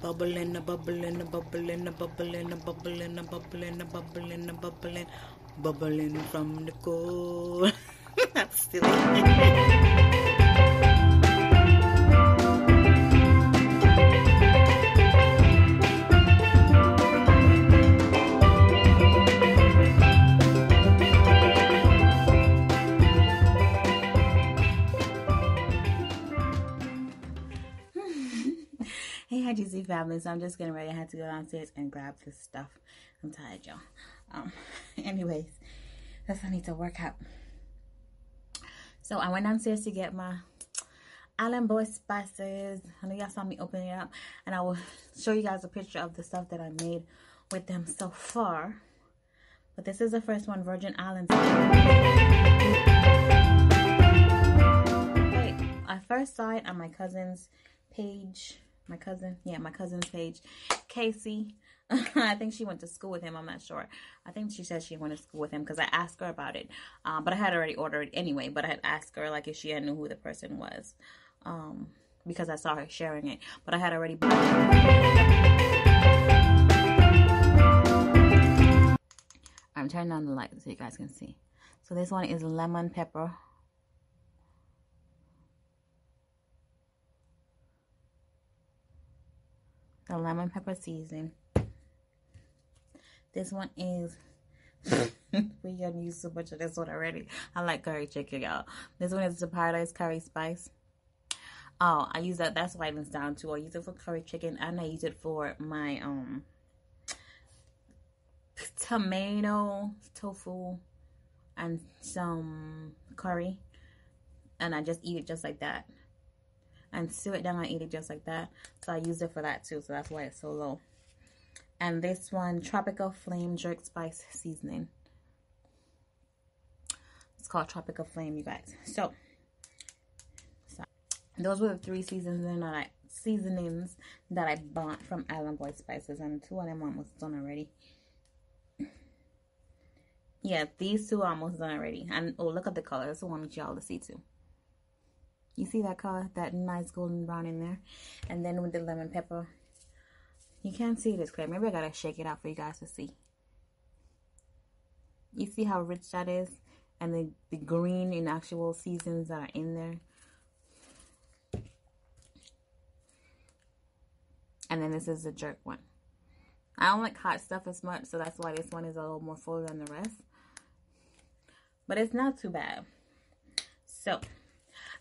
Bubbling, bubbling, bubbling, bubbling, bubbling, bubbling, bubbling, bubbling, bubbling from the cold. That's silly. Juicy family, so I'm just getting ready. I had to go downstairs and grab this stuff. I'm tired, y'all. Anyways, that's what I need to work out. So I went downstairs to get my Island Boy Spices. I know y'all saw me opening it up, and I will show you guys a picture of the stuff that I made with them so far. But this is the first one, Virgin Islands. Okay, I first saw it on my cousin's page. My cousin's page, Casey. I think she went to school with him, I'm not sure. I think she said she went to school with him because I asked her about it, but I had already ordered it anyway, but I had asked her like if she had knew who the person was, because I saw her sharing it, but I had already bought it. I'm turning on the light so you guys can see. So this one is lemon pepper. The lemon pepper seasoning. This one is we have used so much of this one already. I like curry chicken, y'all. This one is the paradise curry spice. Oh, I use that. That's whitens down too. I use it for curry chicken, and I use it for my tomato, tofu, and some curry. And I just eat it just like that. And sew it down and eat it just like that. So I used it for that too. So that's why it's so low. And this one, Tropical Flame Jerk Spice Seasoning. It's called Tropical Flame, you guys. So those were the three seasonings that I bought from Island Boy Spices. And two of them almost done already. Yeah, these two are almost done already. And oh, look at the color. That's the one that y'all to see too. You see that color, that nice golden brown in there? And then with the lemon pepper. You can't see this clear. Maybe I gotta shake it out for you guys to see. You see how rich that is? And the green in actual seasons that are in there. And then this is the jerk one. I don't like hot stuff as much, so that's why this one is a little more full than the rest. But it's not too bad. So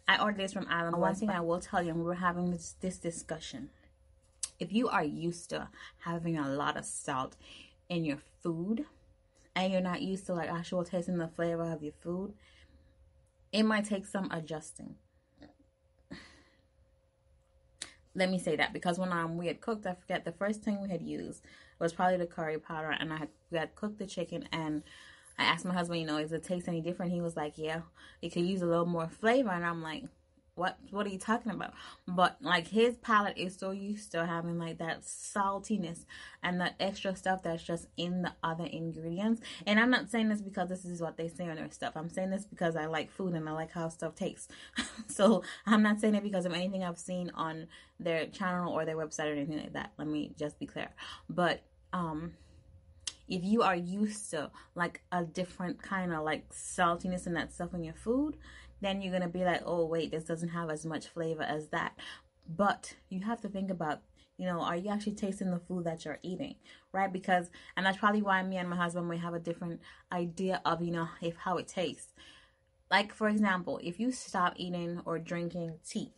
I ordered this from Island Boy. One thing I will tell you, when we're having this discussion, if you are used to having a lot of salt in your food and you're not used to like actual tasting the flavor of your food, it might take some adjusting. Let me say that, because when we had cooked, I forget, the first thing we had used was probably the curry powder, and we had cooked the chicken, and I asked my husband, you know, is it taste any different? He was like, yeah, it could use a little more flavor. And I'm like, what are you talking about? But like, his palate is so used to having like that saltiness and that extra stuff that's just in the other ingredients. And I'm not saying this because this is what they say on their stuff. I'm saying this because I like food and I like how stuff tastes. So I'm not saying it because of anything I've seen on their channel or their website or anything like that. Let me just be clear. But if you are used to like a different kind of like saltiness and that stuff in your food, then you're going to be like, oh wait, this doesn't have as much flavor as that. But you have to think about, you know, are you actually tasting the food that you're eating, right? Because, and that's probably why me and my husband may have a different idea of, you know, if how it tastes. Like, for example, if you stop eating or drinking tea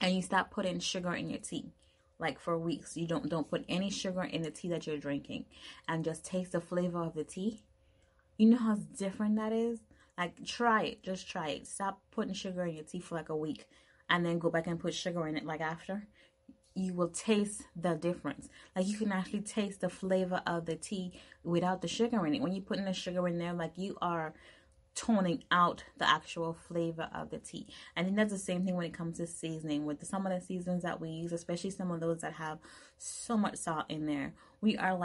and you stop putting sugar in your tea, like for weeks, you don't put any sugar in the tea that you're drinking and just taste the flavor of the tea. You know how different that is? Like, try it. Just try it. Stop putting sugar in your tea for like a week and then go back and put sugar in it like after. You will taste the difference. Like, you can actually taste the flavor of the tea without the sugar in it. When you're putting the sugar in there, like, you are toning out the actual flavor of the tea. And then that's the same thing when it comes to seasoning. With some of the seasonings that we use, especially some of those that have so much salt in there, we are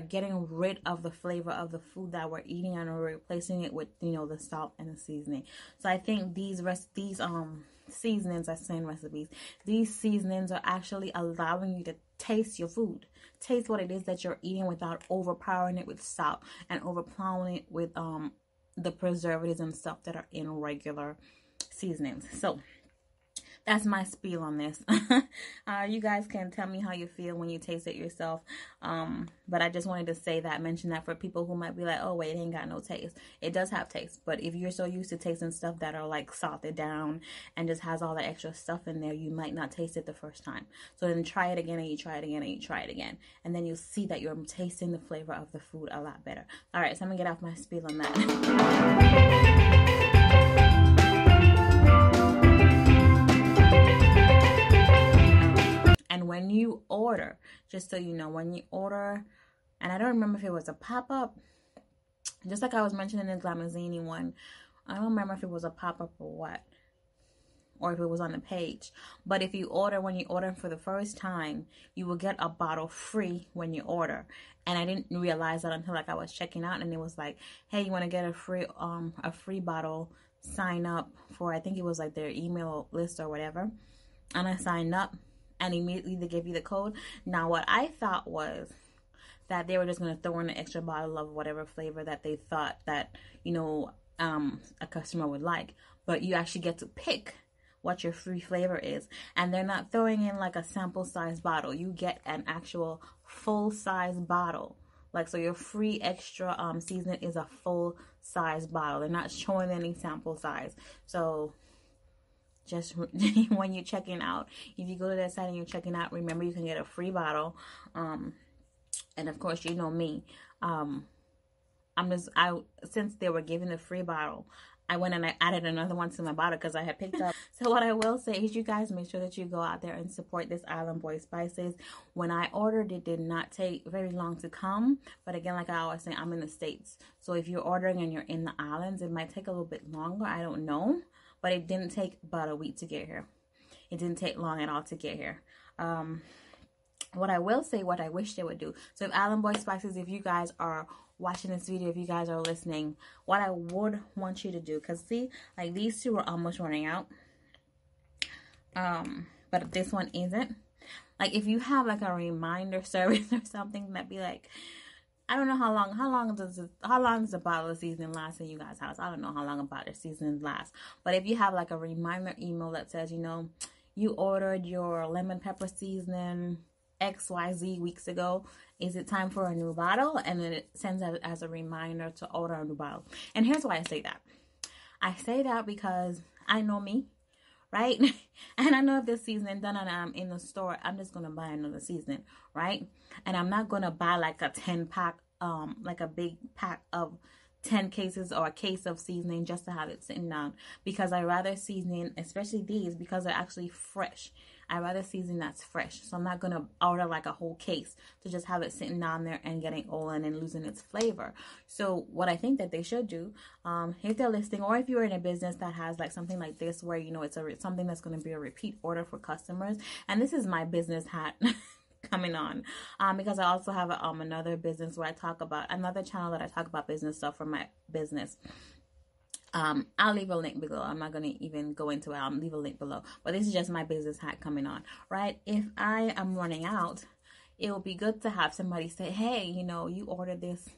getting rid of the flavor of the food that we're eating and we're replacing it with, you know, the salt and the seasoning. So I think these seasonings as saying recipes. These seasonings are actually allowing you to taste your food, taste what it is that you're eating without overpowering it with salt and overpowering it with the preservatives and stuff that are in regular seasonings. So that's my spiel on this. You guys can tell me how you feel when you taste it yourself. But I just wanted to say that, mention that for people who might be like, oh, wait, it ain't got no taste. It does have taste. But if you're so used to tasting stuff that are like salted down and just has all that extra stuff in there, you might not taste it the first time. So then try it again, and you try it again, and you try it again. And then you'll see that you're tasting the flavor of the food a lot better. All right, so I'm going to get off my spiel on that. And when you order, just so you know, when you order, and I don't remember if it was a pop-up, just like I was mentioning in the Lamazzini one, I don't remember if it was a pop-up or what, or if it was on the page, but if you order, when you order for the first time, you will get a bottle free when you order. And I didn't realize that until like I was checking out, and it was like, hey, you want to get a free bottle, sign up for, I think it was like their email list or whatever. And I signed up, and immediately they give you the code. Now, what I thought was that they were just going to throw in an extra bottle of whatever flavor that they thought that, you know, a customer would like. But you actually get to pick what your free flavor is. And they're not throwing in like a sample size bottle. You get an actual full size bottle. Like, so your free extra seasoning is a full size bottle. They're not showing any sample size. So just when you're checking out, if you go to that site and you're checking out, remember you can get a free bottle. And of course, you know me, since they were giving the free bottle, I went and I added another one to my bottle because I had picked up. So what I will say is, you guys make sure that you go out there and support this Island Boy Spices. When I ordered, it did not take very long to come. But again, like I always say, I'm in the States. So if you're ordering and you're in the islands, it might take a little bit longer. I don't know. But it didn't take about a week to get here. It didn't take long at all to get here. What I will say, what I wish they would do. So if Island Boy Spices, if you guys are watching this video, if you guys are listening, what I would want you to do, because see, like these two are almost running out. But this one isn't. Like if you have like a reminder service or something that be like, I don't know how long does a bottle of seasoning last in you guys' house. I don't know how long a bottle of seasoning lasts. But if you have like a reminder email that says, you know, you ordered your lemon pepper seasoning XYZ weeks ago, is it time for a new bottle? And then it sends out as a reminder to order a new bottle. And here's why I say that. I say that because I know me, right? And I know if this seasoning done and I'm in the store, I'm just gonna buy another seasoning, right? And I'm not gonna buy like a 10-pack, like a big pack of 10 cases or a case of seasoning just to have it sitting down, because I rather seasoning, especially these, because they're actually fresh. I rather season that's fresh. So I'm not gonna order like a whole case to just have it sitting down there and getting old and then losing its flavor. So what I think that they should do, if they're listing, or if you're in a business that has like something like this where, you know, it's something that's gonna be a repeat order for customers. And this is my business hat coming on, because I also have another business where I talk about, another channel that I talk about business stuff for my business. I'll leave a link below. I'm not going to even go into it. I'll leave a link below. But this is just my business hat coming on, right? If I am running out, it will be good to have somebody say, hey, you know, you ordered this.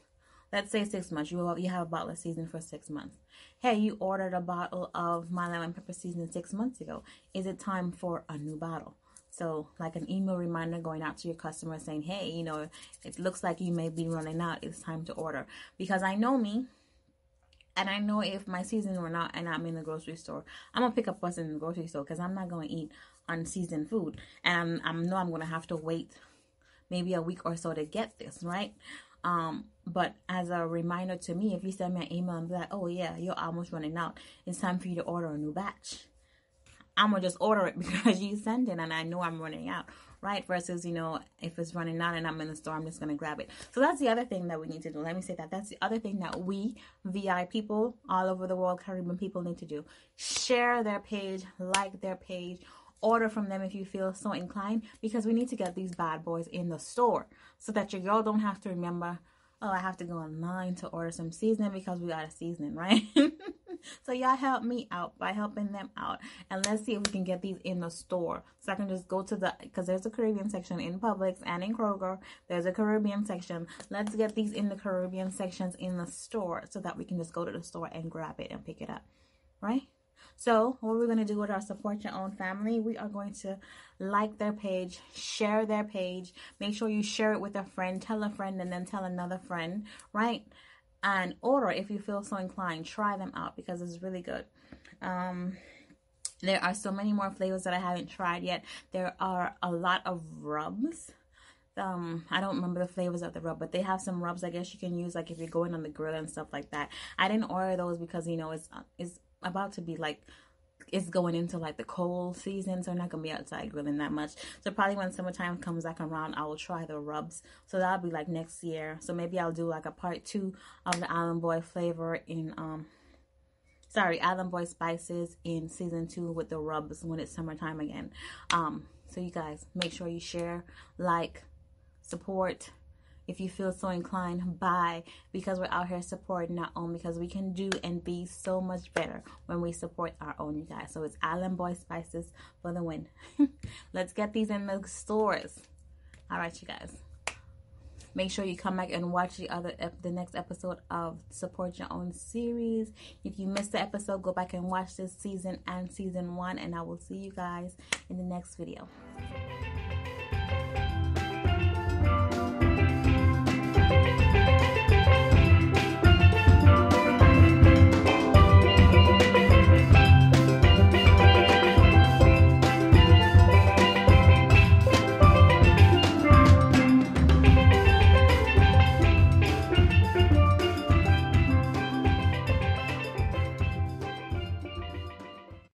Let's say 6 months. You have a bottle of seasoning for 6 months. Hey, you ordered a bottle of my lemon pepper seasoning 6 months ago. Is it time for a new bottle? So like an email reminder going out to your customer saying, hey, you know, it looks like you may be running out. It's time to order. Because I know me. And I know if my seasoning were not and I'm in the grocery store, I'm going to pick up what's in the grocery store, because I'm not going to eat unseasoned food. And I'm going to have to wait maybe a week or so to get this, right? But as a reminder to me, if you send me an email and be like, oh, yeah, you're almost running out, it's time for you to order a new batch, I'm going to just order it because you sent it and I know I'm running out, right? Versus, you know, if it's running out and I'm in the store, I'm just going to grab it. So that's the other thing that we need to do. Let me say that. That's the other thing that we, VI people, all over the world, Caribbean people need to do. Share their page, like their page, order from them if you feel so inclined, because we need to get these bad boys in the store so that your girl don't have to remember, oh, I have to go online to order some seasoning because we got a seasoning, right? So y'all help me out by helping them out. And let's see if we can get these in the store. So I can just go to the, because there's a Caribbean section in Publix and in Kroger. There's a Caribbean section. Let's get these in the Caribbean sections in the store so that we can just go to the store and grab it and pick it up. Right? So what we're going to do with our Support Your Own family, we are going to like their page, share their page. Make sure you share it with a friend, tell a friend, and then tell another friend, right? And order if you feel so inclined. Try them out because it's really good. There are so many more flavors that I haven't tried yet. There are a lot of rubs. I don't remember the flavors of the rub, but they have some rubs I guess you can use, like if you're going on the grill and stuff like that. I didn't order those because, you know, it's about to be like, it's going into like the cold season, so I'm not gonna be outside grilling that much. So probably when summertime comes back around, I will try the rubs. So that'll be like next year. So maybe I'll do like a part 2 of the Island Boy flavor in Island Boy Spices in season 2 with the rubs when it's summertime again. So you guys make sure you share, like, support if you feel so inclined, buy, because we're out here supporting our own, because we can do and be so much better when we support our own, you guys. So it's Island Boy Spices for the win. Let's get these in the stores. All right, you guys. Make sure you come back and watch the next episode of Support Your Own series. If you missed the episode, go back and watch this season and season 1, and I will see you guys in the next video.